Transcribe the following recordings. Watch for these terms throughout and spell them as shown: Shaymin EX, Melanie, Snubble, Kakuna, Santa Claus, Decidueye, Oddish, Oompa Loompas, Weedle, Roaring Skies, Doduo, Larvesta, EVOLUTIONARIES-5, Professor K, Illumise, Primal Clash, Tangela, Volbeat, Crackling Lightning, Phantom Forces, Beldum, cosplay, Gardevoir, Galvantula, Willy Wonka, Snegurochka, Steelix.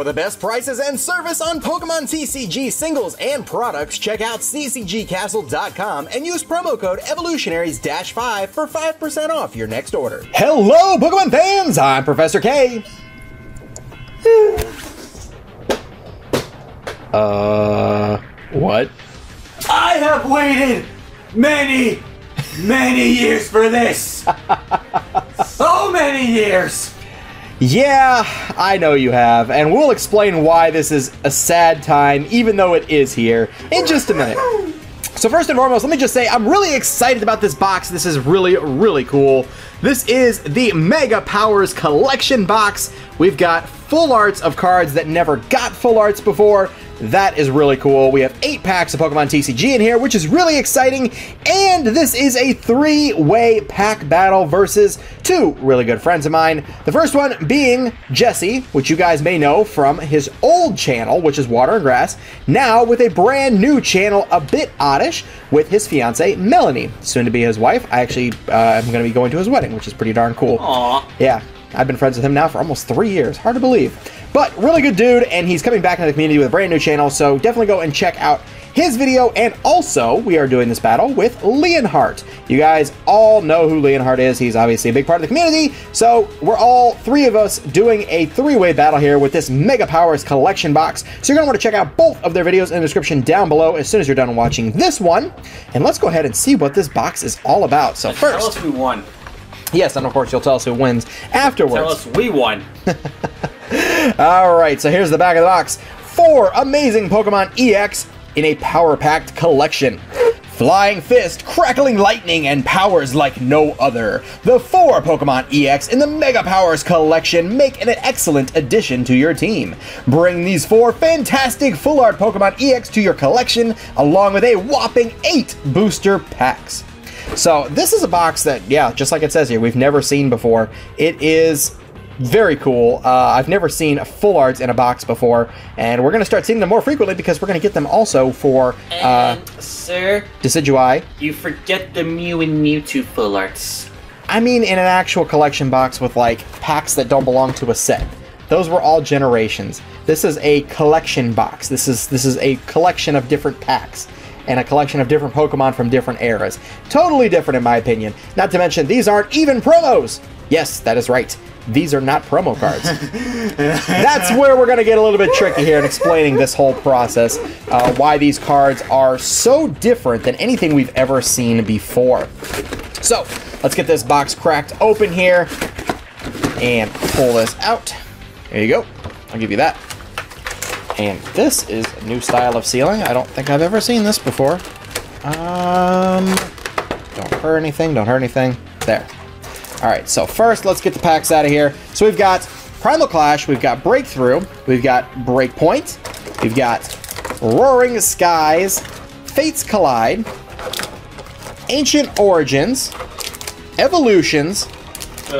For the best prices and service on Pokemon TCG singles and products, check out ccgcastle.com and use promo code EVOLUTIONARIES-5 for 5% off your next order. Hello, Pokemon fans! I'm Professor K. What? I have waited many, many years for this! So many years! Yeah, I know you have, and we'll explain why this is a sad time, even though it is here, in just a minute. So first and foremost, let me just say I'm really excited about this box. This is really, really cool. This is the Mega Powers Collection Box. We've got full arts of cards that never got full arts before. That is really cool. We have 8 packs of Pokemon TCG in here, which is really exciting. And this is a 3-way pack battle versus 2 really good friends of mine. The first one being Jesse, which you guys may know from his old channel, which is Water and Grass, now with a brand new channel, A Bit Oddish, with his fiance, Melanie, soon to be his wife. I actually am going to be going to his wedding, which is pretty darn cool. Aww. Yeah. I've been friends with him now for almost 3 years. Hard to believe. But really good dude, and he's coming back into the community with a brand new channel, so definitely go and check out his video. And also, we are doing this battle with Leonhart. You guys all know who Leonhart is. He's obviously a big part of the community, so we're all 3 of us doing a 3-way battle here with this Mega Powers Collection Box. So you're going to want to check out both of their videos in the description down below as soon as you're done watching this one. And let's go ahead and see what this box is all about. So first... Tell us who won. Yes, and of course you'll tell us who wins afterwards. Tell us we won. All right, so here's the back of the box. 4 amazing Pokemon EX in a power-packed collection. Flying Fist, Crackling Lightning, and Powers Like No Other. The 4 Pokemon EX in the Mega Powers Collection make an excellent addition to your team. Bring these 4 fantastic full art Pokemon EX to your collection, along with a whopping 8 booster packs. So this is a box that, yeah, just like it says here, we've never seen before. It is very cool. I've never seen full arts in a box before, and we're going to start seeing them more frequently because we're going to get them also for sir, Decidueye. You forget the Mew and Mewtwo full arts. I mean in an actual collection box with, like, packs that don't belong to a set. Those were all Generations. This is a collection box. This is a collection of different packs. And a collection of different Pokemon from different eras. Totally different in my opinion. Not to mention, these aren't even promos! Yes, that is right. These are not promo cards. That's where we're going to get a little bit tricky here in explaining this whole process. Why these cards are so different than anything we've ever seen before. So, let's get this box cracked open here. And pull this out. There you go. I'll give you that. And this is a new style of sealing. I don't think I've ever seen this before. Don't hurt anything, don't hurt anything. There. All right, so first, let's get the packs out of here. So we've got Primal Clash, we've got Breakthrough, we've got Breakpoint, we've got Roaring Skies, Fates Collide, Ancient Origins, Evolutions,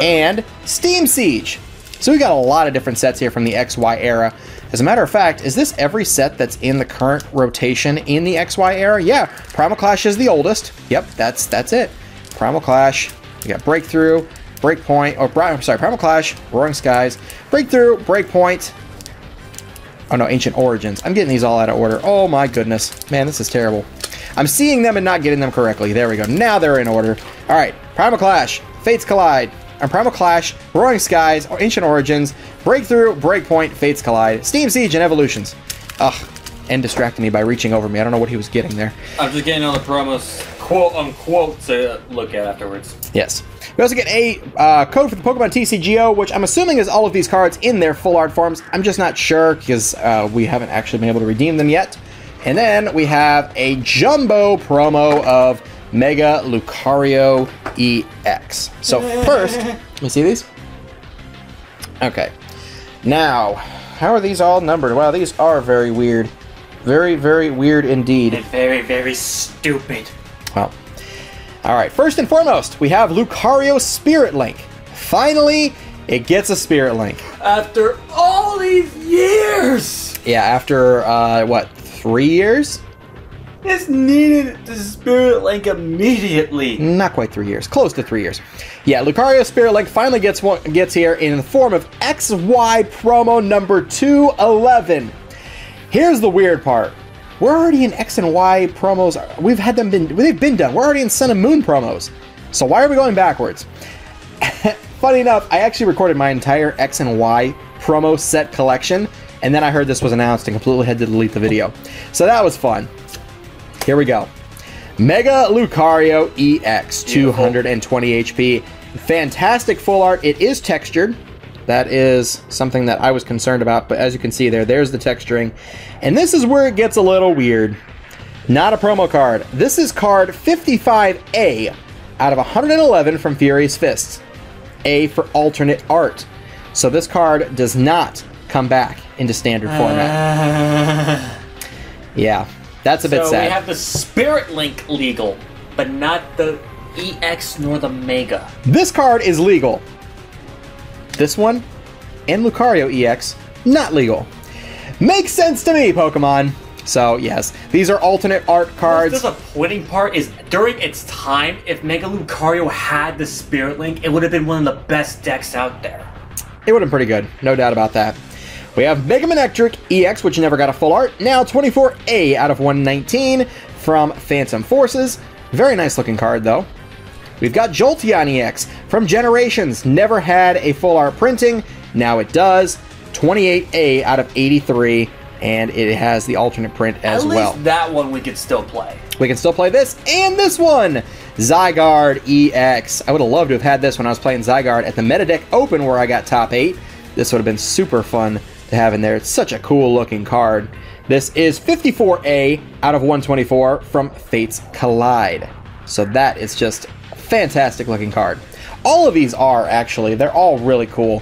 and Steam Siege. So we got a lot of different sets here from the XY era. As a matter of fact, is this every set that's in the current rotation in the XY era? Yeah, Primal Clash is the oldest. Yep, that's it. Primal Clash, we got Breakthrough, Breakpoint, or I'm sorry, Primal Clash, Roaring Skies, Breakthrough, Breakpoint. Oh no, Ancient Origins. I'm getting these all out of order. Oh my goodness. Man, this is terrible. I'm seeing them and not getting them correctly. There we go. Now they're in order. All right, Primal Clash, Fates Collide, and Primal Clash, Roaring Skies, Ancient Origins, Breakthrough, Breakpoint, Fates Collide, Steam Siege, and Evolutions. Ugh, and distracted me by reaching over me. I don't know what he was getting there. I'm just getting all the promos, quote unquote, to look at afterwards. Yes. We also get a code for the Pokemon TCGO, which I'm assuming is all of these cards in their full art forms. I'm just not sure because we haven't actually been able to redeem them yet. And then we have a jumbo promo of Mega Lucario EX. So first, let me see these. Okay. Now, how are these all numbered? Wow, these are very weird. Very, very weird indeed. And very, very stupid. Well, all right. First and foremost, we have Lucario Spirit Link. Finally, it gets a Spirit Link. After all these years! Yeah, after, what, 3 years? This needed the Spirit Link immediately. Not quite 3 years. Close to 3 years. Yeah, Lucario's Spirit Link finally gets here in the form of XY promo number 211. Here's the weird part. We're already in X and Y promos. We've had them they've been done. We're already in Sun and Moon promos. So why are we going backwards? Funny enough, I actually recorded my entire X and Y promo set collection, and then I heard this was announced and completely had to delete the video. So that was fun. Here we go. Mega Lucario EX, 220 HP. Fantastic full art. It is textured. That is something that I was concerned about, but as you can see there, there's the texturing. And this is where it gets a little weird. Not a promo card. This is card 55A out of 111 from Furious Fists. A for alternate art. So this card does not come back into standard format. Yeah, that's a bit sad. So we have the Spirit Link legal, but not the EX nor the Mega. This card is legal. This one and Lucario EX, not legal. Makes sense to me, Pokemon. So yes, these are alternate art cards. The disappointing part is during its time, if Mega Lucario had the Spirit Link, it would have been one of the best decks out there. It would have been pretty good, no doubt about that. We have Mega Manectric EX, which never got a full art. Now 24A out of 119 from Phantom Forces. Very nice looking card though. We've got Jolteon EX from Generations. Never had a full art printing. Now it does. 28A out of 83, and it has the alternate print as well. At least that one we can still play. We can still play this and this one. Zygarde EX. I would have loved to have had this when I was playing Zygarde at the Meta Deck Open where I got top 8. This would have been super fun to have in there. It's such a cool looking card. This is 54A out of 124 from Fates Collide. So that is just... fantastic looking card. All of these are actually, they're all really cool.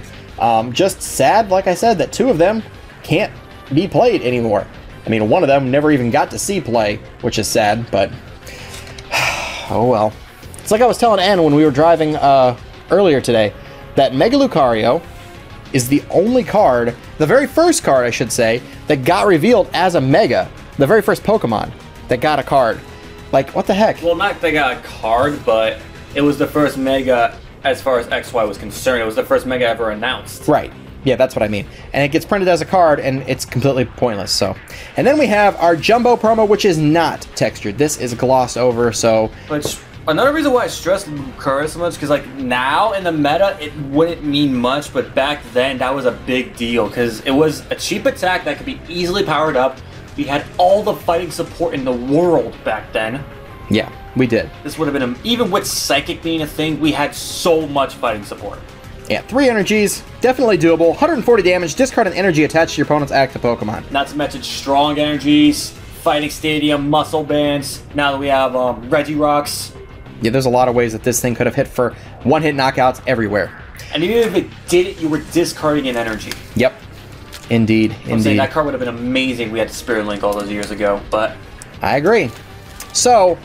Just sad, like I said, that two of them can't be played anymore. I mean, one of them never even got to see play, which is sad, but oh well. It's like I was telling Ann when we were driving earlier today, that Mega Lucario is the only card, the very first card I should say, that got revealed as a Mega. The very first Pokemon that got a card. Like, what the heck? Well, not they got a card, but... it was the first Mega, as far as XY was concerned, it was the first Mega ever announced. Right. Yeah, that's what I mean. And it gets printed as a card, and it's completely pointless, so. And then we have our Jumbo promo, which is not textured. This is glossed over, so... But another reason why I stress Lucario so much, because, like, now in the meta, it wouldn't mean much, but back then, that was a big deal, because it was a cheap attack that could be easily powered up. We had all the fighting support in the world back then. Yeah. We did. This would have been, even with Psychic being a thing, we had so much fighting support. Yeah, 3 energies, definitely doable. 140 damage, discard an energy attached to your opponent's active Pokemon. Not to mention strong energies, Fighting Stadium, Muscle Bands. Now that we have Regirock's. Yeah, there's a lot of ways that this thing could have hit for one-hit knockouts everywhere. And even if it did it, you were discarding an energy. Yep. Indeed, indeed. I'm saying that card would have been amazing if we had to Spirit Link all those years ago, but... I agree. So...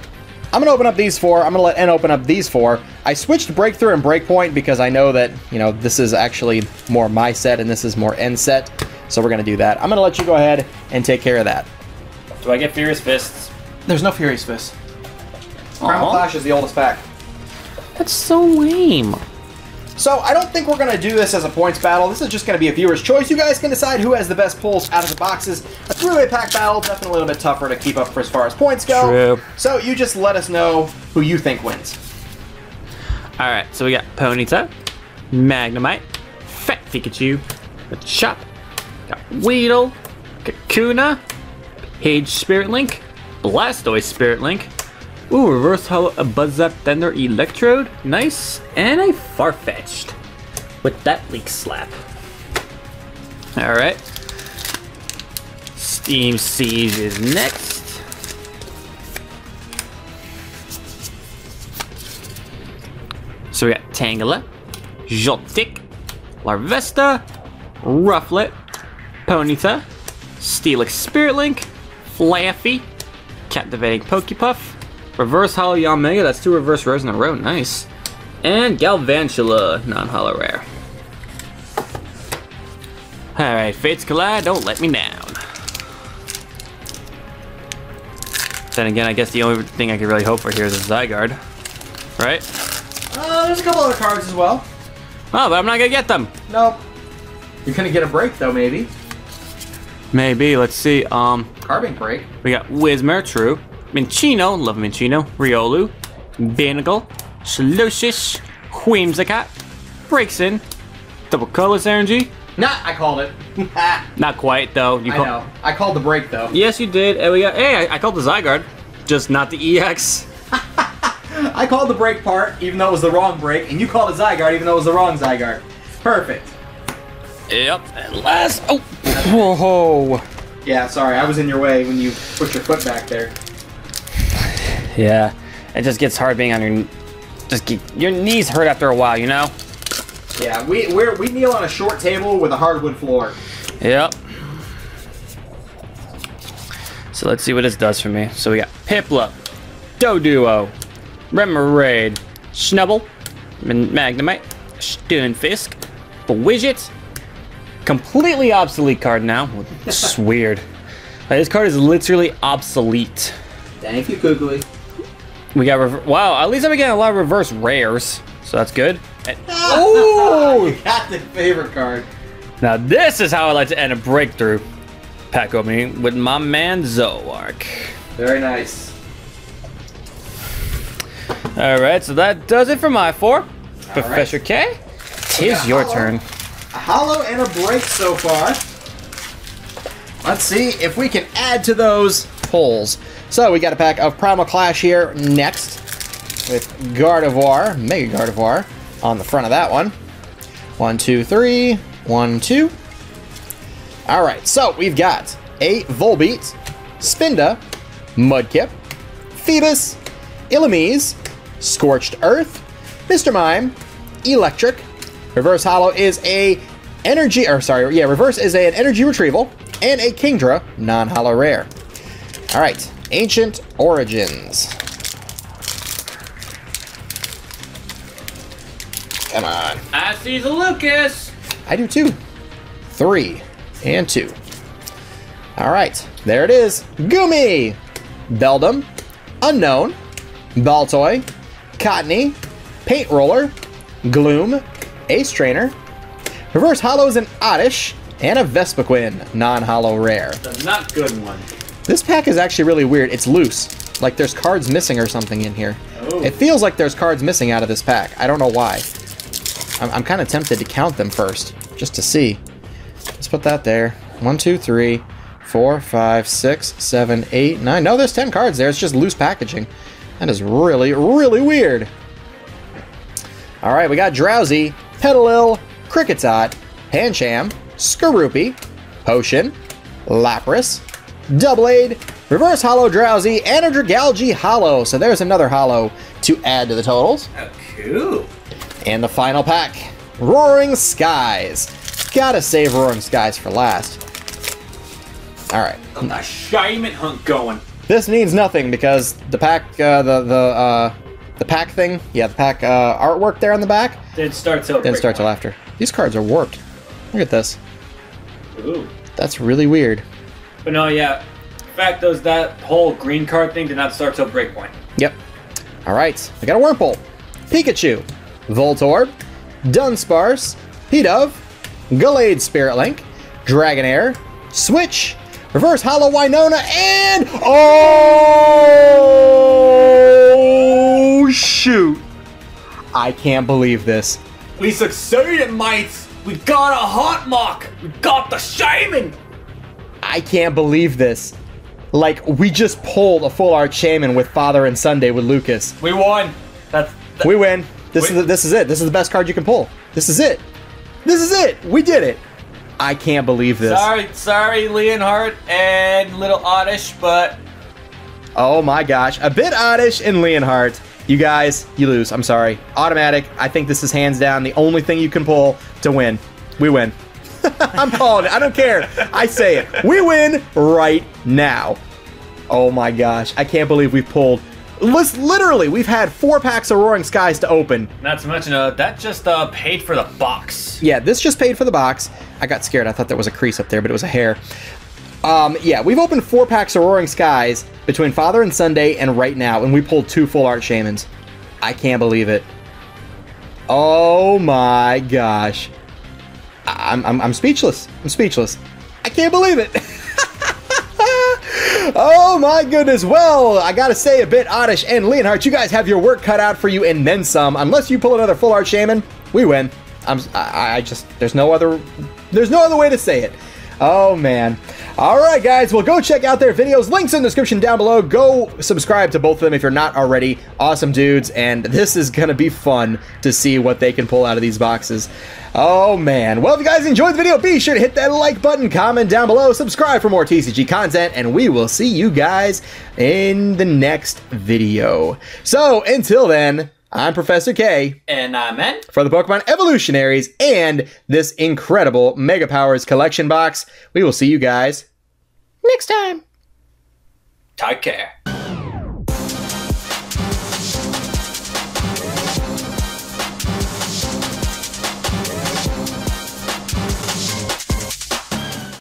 I'm going to open up these four. I'm going to let N open up these four. I switched Breakthrough and Breakpoint because I know that, you know, this is actually more my set and this is more N set. So we're going to do that. I'm going to let you go ahead and take care of that. Do I get Furious Fists? There's no Furious Fists. Primal Clash is the oldest pack. That's so lame. So I don't think we're going to do this as a points battle. This is just going to be a viewer's choice. You guys can decide who has the best pulls out of the boxes. A three-way pack battle, definitely a little bit tougher to keep up for as far as points go. True. So you just let us know who you think wins. All right, so we got Ponyta, Magnemite, Fat Pikachu, Machop, got Weedle, Kakuna, Page Spirit Link, Blastoise Spirit Link, ooh, Reverse Hollow, a Buzz Zap, Thunder, Electrode. Nice. And a Farfetch'd with that Leak Slap. Alright. Steam Siege is next. So we got Tangela, Joltik, Larvesta, Rufflet, Ponyta, Steelix Spirit Link, Flaffy, Captivating Pokepuff, Reverse Holo Yamega, that's 2 reverse rares in a row, nice. And Galvantula, non-holo rare. Alright, Fates Collide, don't let me down. Then again, I guess the only thing I could really hope for here is a Zygarde, right? There's a couple other cards as well. Oh, but I'm not gonna get them. Nope. You're gonna get a break though, maybe. Maybe. Let's see. Carbon break. We got Wizmertru, Minchino, love Minchino, Riolu, Benegal, Shaloshish, Whimsicott, Breaksin, Double Colorless Energy. Nah, I called it. Not quite, though. You I know. I called the break, though. Yes, you did. And we got. Hey, I called the Zygarde, just not the EX. I called the break part, even though it was the wrong break, and you called it Zygarde, even though it was the wrong Zygarde. Perfect. Yep. And last. Oh. Whoa. Yeah, sorry. I was in your way when you put your foot back there. Yeah. It just gets hard being on your. Just keep, your knees hurt after a while, you know? Yeah, we kneel on a short table with a hardwood floor. Yep. So let's see what this does for me. So we got Piplup, Doduo, Remoraid, Snubble, Magnemite, Stunfisk, Bewidget. Completely obsolete card now. It's weird. Like, this card is literally obsolete. Thank you, Googly. We got, wow, at least I'm getting a lot of reverse rares. So that's good. Oh, you got the favorite card. Now this is how I like to end a breakthrough pack opening with my man Zoroark. Very nice. All right, so that does it for my four. All Professor right. K, it's your turn. A hollow and a break so far. Let's see if we can add to those pulls. So we got a pack of Primal Clash here next with Gardevoir, Mega Gardevoir. On the front of that one. 1, 2, 3, 1, 2. All right, so we've got a Volbeat, Spinda, Mudkip, Phoebus, Illumise, Scorched Earth, Mr. Mime, Electric. Reverse Hollow is a energy, or sorry, yeah, reverse is an energy retrieval and a Kingdra non-hollow rare. All right, Ancient Origins. Come on. I see the Lucas. I do too. 3 and 2. All right. There it is. Goomy. Beldum. Unknown. Baltoy. Cottony. Paint Roller. Gloom. Ace Trainer. Reverse Hollow is an Oddish. And a Vespiquen. Non-hollow rare. The not good one. This pack is actually really weird. It's loose. Like there's cards missing or something in here. Oh. It feels like there's cards missing out of this pack. I don't know why. I'm kind of tempted to count them first, just to see. Let's put that there. 1, 2, 3, 4, 5, 6, 7, 8, 9. No, there's 10 cards there. It's just loose packaging. That is really, really weird. All right, we got Drowsy, Petalil, Cricketot, Pancham, Skorupi, Potion, Lapras, Doublade, Reverse Hollow Drowsy, and a Dragalge Hollow. So there's another Hollow to add to the totals. Oh, cool. And the final pack, Roaring Skies. Gotta save Roaring Skies for last. All right. I'm a shayman hunt going. This means nothing because the pack, the pack thing, yeah, the pack artwork there on the back. Didn't start till after. These cards are warped. Look at this. Ooh. That's really weird. But no, yeah. In fact, that whole green card thing did not start till Breakpoint. Yep. All right. I got a Wurmple, Pikachu, Voltorb, Dunsparce, Pidove, Gallade Spirit Link, Dragonair, Switch, Reverse Hollow Winona, and oh shoot! I can't believe this. We succeeded, mates! We got a hot mock! We got the shaman! I can't believe this. Like, we just pulled a full art shaman with Father and Sunday with Lucas. We won! We win. This is it. This is the best card you can pull. This is it. This is it. We did it. I can't believe this. Sorry, Leonhart and Little Oddish, but... Oh my gosh. A bit Oddish and Leonhart. You guys, you lose. I'm sorry. Automatic. I think this is hands down the only thing you can pull to win. We win. I'm calling it. I don't care. I say it. We win right now. Oh my gosh. I can't believe we pulled... Literally, we've had 4 packs of Roaring Skies to open. Not to mention, that just paid for the box. Yeah, this just paid for the box. I got scared. I thought there was a crease up there, but it was a hair. Yeah, we've opened 4 packs of Roaring Skies between Father and Sunday and right now, and we pulled 2 full art Shamans. I can't believe it. Oh my gosh. I'm speechless. I'm speechless. I can't believe it. Oh my goodness. Well, I gotta say a bit, Oddish and Leonhart, you guys have your work cut out for you and then some. Unless you pull another full art Shaman, we win. I just, there's no other way to say it. Oh man. All right, guys. Well, go check out their videos. Links in the description down below. Go subscribe to both of them if you're not already. Awesome dudes. And this is going to be fun to see what they can pull out of these boxes. Oh, man. Well, if you guys enjoyed the video, be sure to hit that like button, comment down below, subscribe for more TCG content, and we will see you guys in the next video. So until then, I'm Professor K. And I'm N. For the Pokemon Evolutionaries and this incredible Mega Powers Collection Box. We will see you guys next time. Take care.